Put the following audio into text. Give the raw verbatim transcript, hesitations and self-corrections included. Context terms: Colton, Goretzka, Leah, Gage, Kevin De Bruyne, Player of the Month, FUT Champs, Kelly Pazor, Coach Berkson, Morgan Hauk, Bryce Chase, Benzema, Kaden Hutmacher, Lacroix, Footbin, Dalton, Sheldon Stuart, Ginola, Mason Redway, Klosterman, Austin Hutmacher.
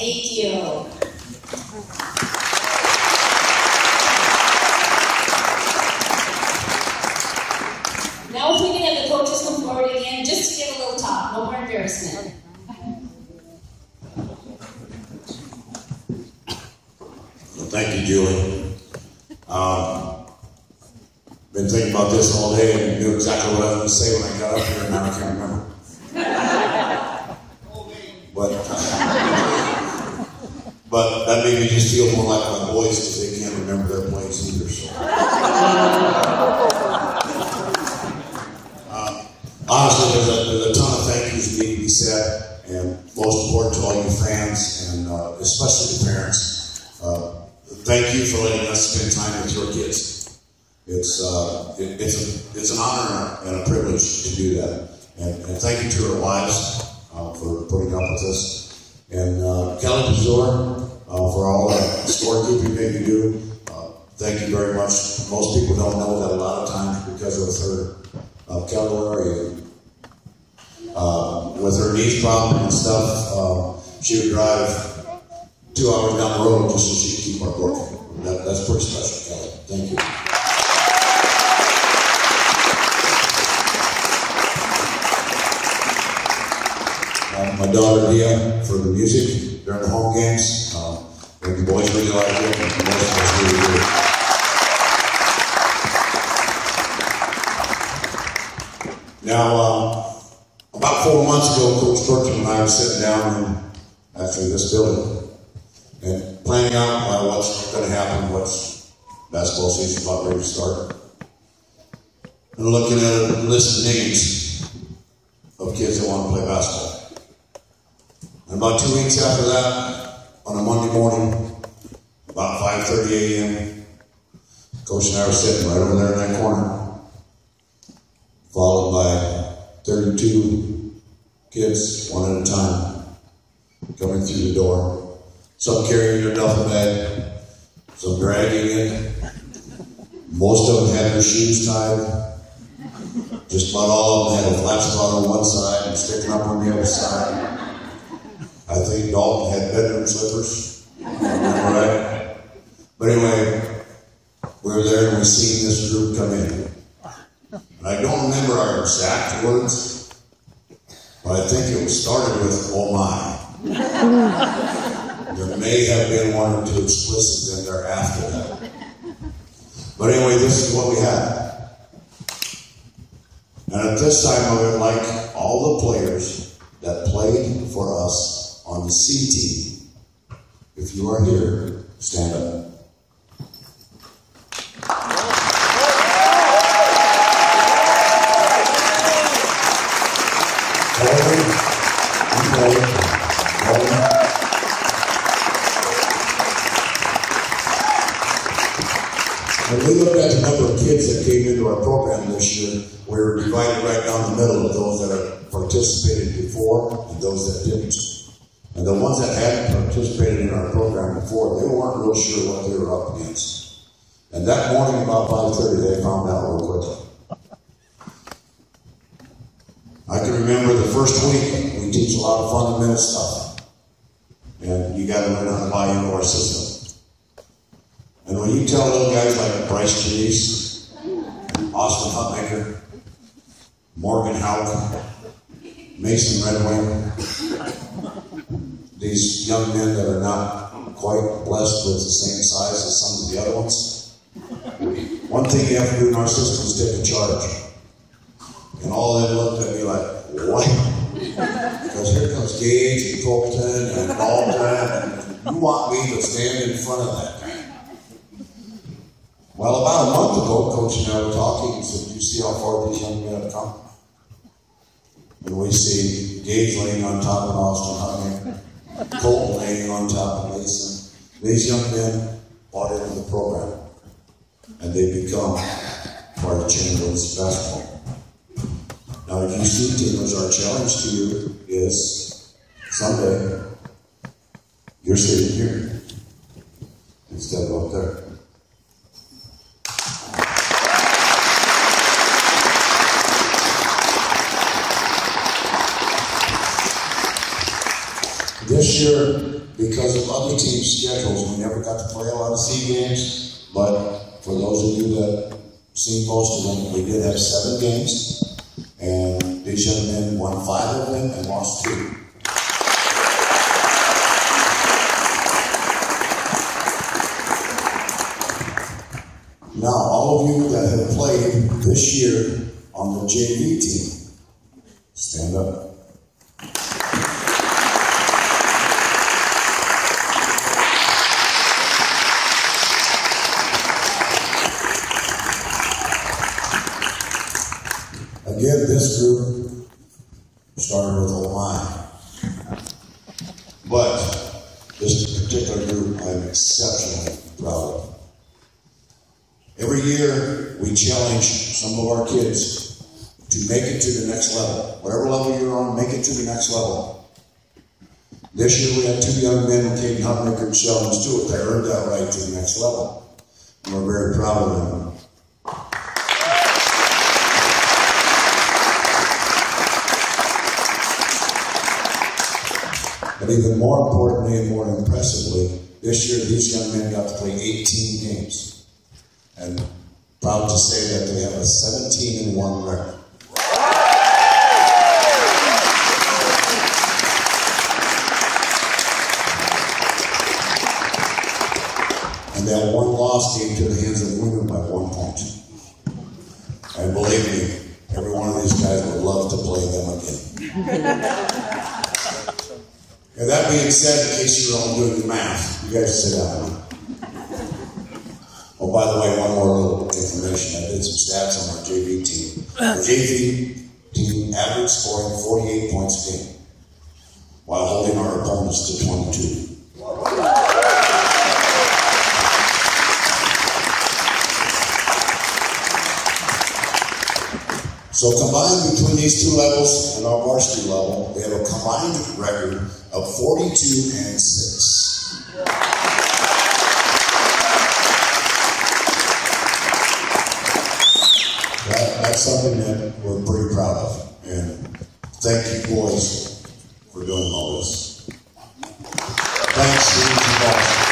Thank you. Now if we can have the coaches come forward again just to give a little talk, no more embarrassment. Well, thank you, Julie. Um, been thinking about this all day and knew exactly what I was going to say when I got up here and now I can't remember. But, uh, but that made me just feel more like my boys because they can't remember their plays either. So. Uh, honestly, there's a, there's a ton of thank yous that need to be said, and most important to all you fans and uh, especially the parents. Uh, thank you for letting us spend time with your kids. It's uh, it, it's a, it's an honor and a privilege to do that, and, and thank you to your wives. Uh, for putting up with us. And uh, Kelly Pazor, uh, for all the scorekeeping that you do, uh, thank you very much. Most people don't know that a lot of times because of her uh, calendar, uh, with her knee problem and stuff, uh, she would drive two hours down the road just so she could keep our book. That, that's pretty special, Kelly. Thank you. My daughter Leah for the music during the home games. Uh, the boys really like it, and the boys really do it. Now, uh, about four months ago, Coach Berkson and I were sitting down in actually this building and planning out uh, what's going to happen, what's basketball season's about ready to start, and looking at a list of names of kids that want to play basketball. And about two weeks after that, on a Monday morning, about five thirty a m, Coach and I were sitting right over there in that corner, followed by thirty-two kids, one at a time, coming through the door. Some carrying their duffel bag, some dragging it. Most of them had their shoes tied. Just about all of them had a flat spot on one side and sticking up on the other side. I think Dalton had bedroom slippers, right? But anyway, we were there and we seen this group come in. And I don't remember our exact words, but I think it was started with, oh my. There may have been one or two explicit in there after that. But anyway, this is what we had. And at this time, I would like all the players that played for us on the C team. If you are here, stand up. Colton, Colton, Colton. When we looked at the number of kids that came into our program this year, we were divided right down the middle of those that participated before and those that didn't. And the ones that hadn't participated in our program before, they weren't real sure what they were up against. And that morning, about five thirty, they found out real quickly. I can remember the first week, we teach a lot of fundamental stuff. And you got to learn how to buy into our system. And when you tell little guys like Bryce Chase, Austin Hutmacher, Morgan Hauk, Mason Redway, these young men that are not quite blessed with the same size as some of the other ones. One thing you have to do in our system is take a charge. And all of them looked at me like, what? Because here comes Gage and Colton and Dalton, and you want me to stand in front of that guy? Well, about a month ago, Coach and I were talking and said, do you see how far these young men have come? And we see Gage laying on top of Austin Hutmacher, Colton laying on top of Mason. These young men bought into the program, and they become part of Chamberlain's basketball. Now, if you see teamers, our challenge to you is someday you're sitting here instead of up there. This year, because of other teams' schedules. We never got to play a lot of C games, but for those of you that seen most of them, we did have seven games, and these young men won five of them and lost two. Now, all of you that have played this year on the J V team, stand up. Again, this group started with a line, but this particular group I'm exceptionally proud of. Every year, we challenge some of our kids to make it to the next level. Whatever level you're on, make it to the next level. This year, we had two young men, Kaden Hutmacher and Sheldon Stuart, that earned that right to the next level. And we're very proud of them. But even more importantly and more impressively, this year, these young men got to play eighteen games. And proud to say that they have a seventeen and one record. And that one loss came to the hands of women by one point. And believe me, every one of these guys would love to play them again. And that being said, in case you're all doing the math, you guys sit down. Oh, by the way, one more little information. I did some stats on our J V team. Our J V team averaged scoring forty-eight points a game, while holding our opponents to twenty-two. So combined between these two levels and our varsity level, they have a combined record of forty-two and six. That's something that we're pretty proud of, and thank you boys for doing all this. Thanks,